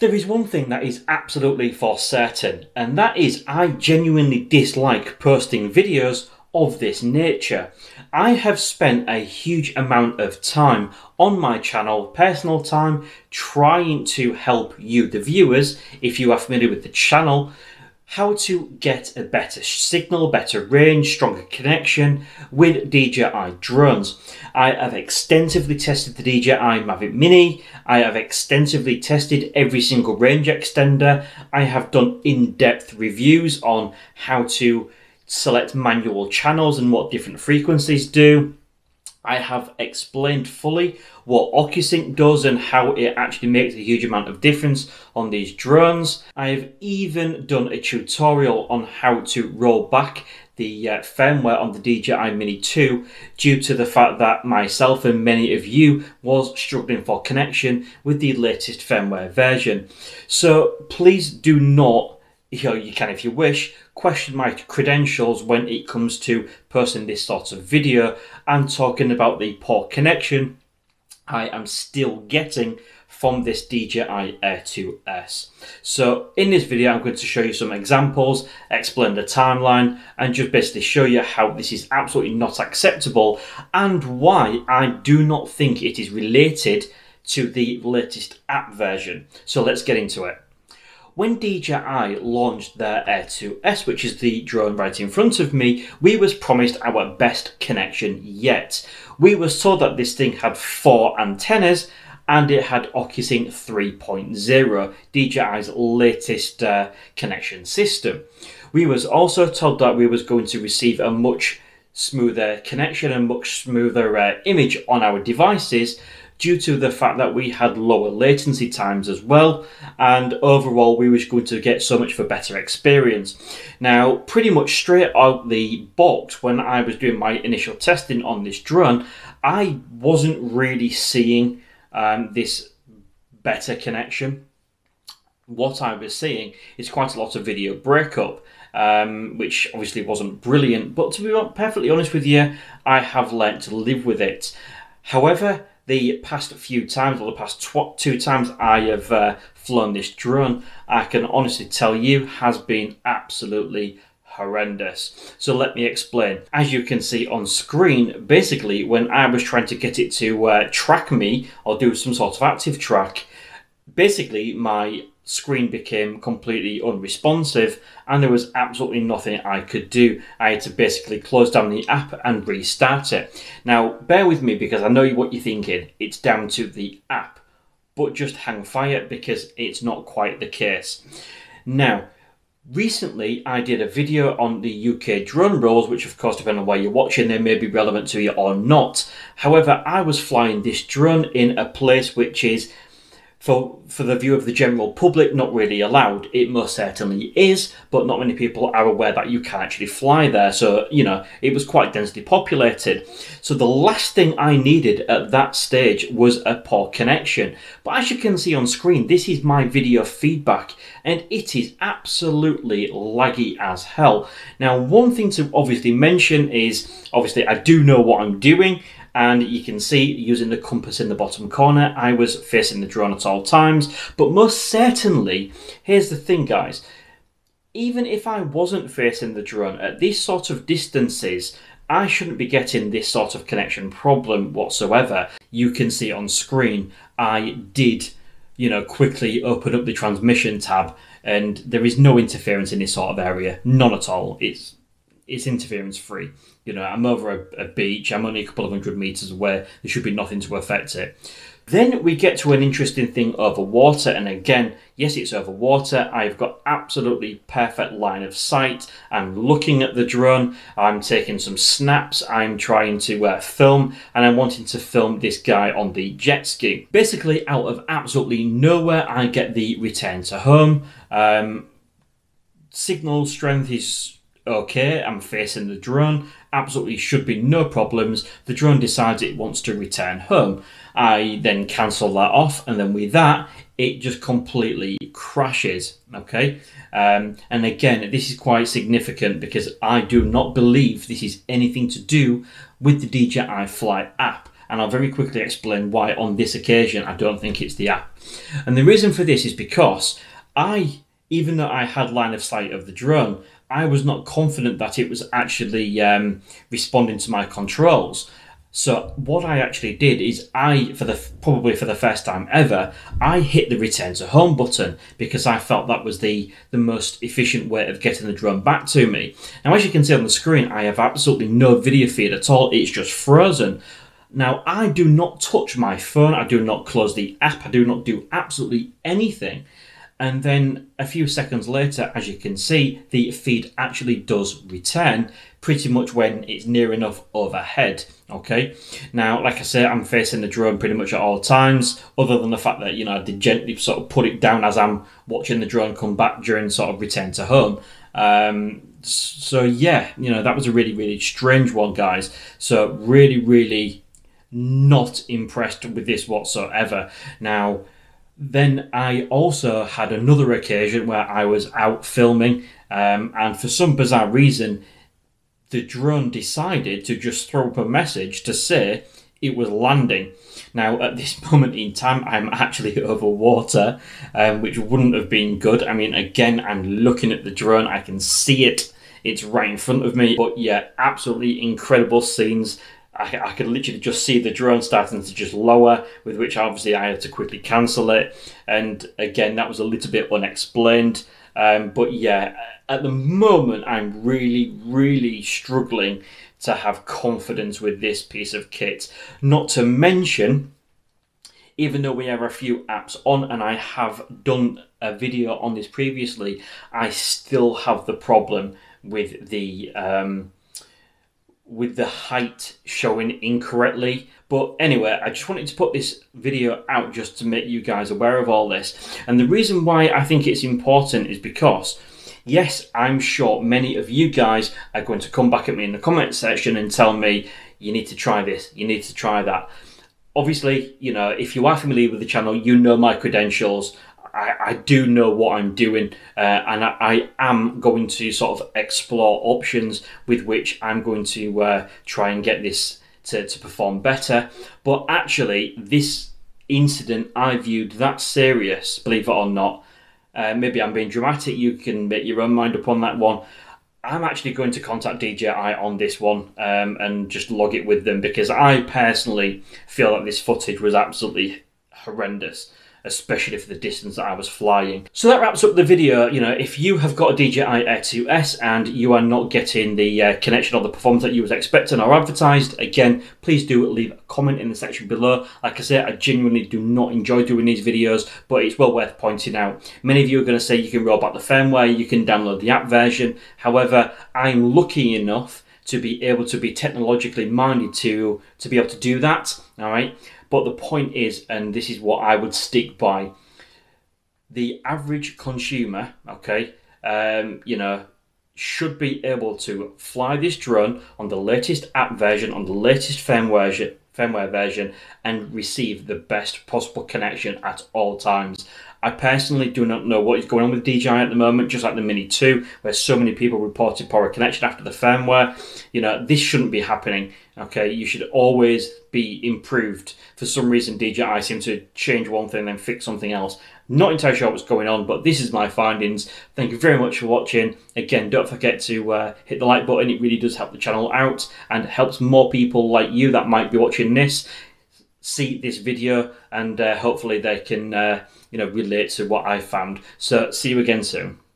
There is one thing that is absolutely for certain, and that is I genuinely dislike posting videos of this nature. I have spent a huge amount of time on my channel, personal time, trying to help you, the viewers, if you are familiar with the channel, how to get a better signal, better range, stronger connection with DJI drones. I have extensively tested the DJI Mavic Mini. I have extensively tested every single range extender. I have done in-depth reviews on how to select manual channels and what different frequencies do. I have explained fully what Ocusync does and how it actually makes a huge amount of difference on these drones. I have even done a tutorial on how to roll back the firmware on the DJI Mini 2 due to the fact that myself and many of you was struggling for connection with the latest firmware version. So please do not, you can if you wish, question my credentials when it comes to posting this sort of video and talking about the poor connection I am still getting from this DJI Air 2S. So in this video I'm going to show you some examples, explain the timeline, and just basically show you how this is absolutely not acceptable and why I do not think it is related to the latest app version. So let's get into it. When DJI launched their Air 2S, which is the drone right in front of me, we was promised our best connection yet. We were told that this thing had 4 antennas and it had Ocusync 3.0, DJI's latest connection system. We was also told that we was going to receive a much smoother connection and much smoother image on our devices, due to the fact that we had lower latency times as well, and overall we were going to get so much of a better experience. Now, pretty much straight out the box, when I was doing my initial testing on this drone, I wasn't really seeing this better connection. What I was seeing is quite a lot of video breakup, which obviously wasn't brilliant, but to be perfectly honest with you, I have learned to live with it. However, the past few times, or the past two times I have flown this drone, I can honestly tell you has been absolutely horrendous. So let me explain. As you can see on screen, basically when I was trying to get it to track me or do some sort of active track, basically my screen became completely unresponsive and there was absolutely nothing I could do. I had to basically close down the app and restart it. Now, bear with me because I know what you're thinking. It's down to the app, but just hang fire because it's not quite the case. Now, recently I did a video on the UK drone rules, which of course, depending on where you're watching, they may be relevant to you or not. However, I was flying this drone in a place which is, for the view of the general public, not really allowed. It most certainly is, but not many people are aware that you can actually fly there. So, you know, it was quite densely populated. So the last thing I needed at that stage was a poor connection. But as you can see on screen, this is my video feedback, and it is absolutely laggy as hell. Now, one thing to obviously mention is, obviously, I do know what I'm doing. And you can see, using the compass in the bottom corner, I was facing the drone at all times. But most certainly, here's the thing, guys. Even if I wasn't facing the drone at these sort of distances, I shouldn't be getting this sort of connection problem whatsoever. You can see on screen, I did, you know, quickly open up the transmission tab, and there is no interference in this sort of area. None at all. It's interference free. You know, I'm over a beach, I'm only a couple of 100 meters away, there should be nothing to affect it. Then we get to an interesting thing over water, and again, yes, it's over water. I've got absolutely perfect line of sight. I'm looking at the drone, I'm taking some snaps, I'm trying to film, and I'm wanting to film this guy on the jet ski. Basically, out of absolutely nowhere, I get the return to home. Signal strength is okay, I'm facing the drone, absolutely should be no problems. The drone decides it wants to return home. I then cancel that off, and then with that, it just completely crashes, okay? And again, this is quite significant because I do not believe this is anything to do with the DJI Fly app. and I'll very quickly explain why on this occasion I don't think it's the app. And the reason for this is because even though I had line of sight of the drone, I was not confident that it was actually responding to my controls. So what I actually did is probably for the first time ever, I hit the return to home button because I felt that was the most efficient way of getting the drone back to me. Now, as you can see on the screen, I have absolutely no video feed at all. It's just frozen. Now, I do not touch my phone. I do not close the app. I do not do absolutely anything. And then a few seconds later, as you can see, the feed actually does return pretty much when it's near enough overhead. Okay, now, like I say, I'm facing the drone pretty much at all times, other than the fact that, you know, I did gently sort of put it down as I'm watching the drone come back during sort of return to home. So yeah, you know, that was a really, really strange one, guys. So really, really not impressed with this whatsoever. Now, then I also had another occasion where I was out filming and for some bizarre reason, the drone decided to just throw up a message to say it was landing. Now, at this moment in time, I'm actually over water, which wouldn't have been good. I mean, again, I'm looking at the drone. I can see it. It's right in front of me. But yeah, absolutely incredible scenes. I could literally just see the drone starting to just lower, with which obviously I had to quickly cancel it. And again, that was a little bit unexplained. But yeah, at the moment, I'm really, really struggling to have confidence with this piece of kit. Not to mention, even though we have a few apps on, and I have done a video on this previously, I still have the problem with the height showing incorrectly. But anyway, I just wanted to put this video out just to make you guys aware of all this. And the reason why I think it's important is because, yes, I'm sure many of you guys are going to come back at me in the comment section and tell me, you need to try this, you need to try that. Obviously, you know, if you are familiar with the channel, you know my credentials. I do know what I'm doing, and I am going to sort of explore options with which I'm going to try and get this to perform better. But actually, this incident I viewed that serious, believe it or not. Maybe I'm being dramatic. You can make your own mind up on that one. I'm actually going to contact DJI on this one and just log it with them, because I personally feel that this footage was absolutely horrendous, especially for the distance that I was flying. So that wraps up the video. You know, if you have got a DJI Air 2S and you are not getting the connection or the performance that you was expecting or advertised, again, please do leave a comment in the section below. Like I say, I genuinely do not enjoy doing these videos, but it's well worth pointing out. Many of you are going to say you can roll back the firmware, you can download the app version. However, I'm lucky enough to be able to be technologically minded to be able to do that, all right? But the point is, and this is what I would stick by, the average consumer, okay, you know, should be able to fly this drone on the latest app version, on the latest firmware version, and receive the best possible connection at all times. I personally do not know what is going on with DJI at the moment, just like the Mini 2, where so many people reported poor connection after the firmware. You know, this shouldn't be happening, okay? You should always be improved. For some reason, DJI seems to change one thing and then fix something else. Not entirely sure what's going on, but this is my findings. Thank you very much for watching. Again, don't forget to hit the like button. It really does help the channel out and helps more people like you that might be watching this see this video, and hopefully they can, you know, relate to what I found. So see you again soon.